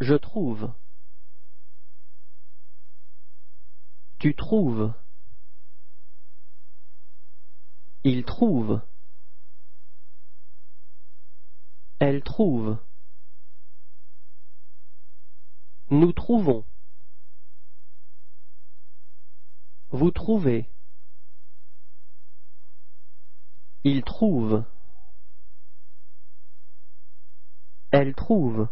Je trouve. Tu trouves. Il trouve. Elle trouve. Nous trouvons. Vous trouvez. Il trouve. Elle trouve.